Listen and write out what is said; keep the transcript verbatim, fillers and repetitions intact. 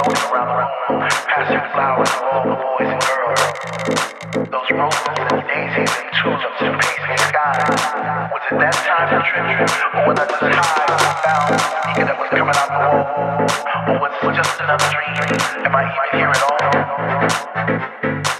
strolling around the room, passing flowers to all the boys and girls. Those roses and daisies and tulips and paisley skies. Was it that time to trip, trip, or was I just high and found eager that was coming out the wall? Or was it just another dream? Am I even here at all?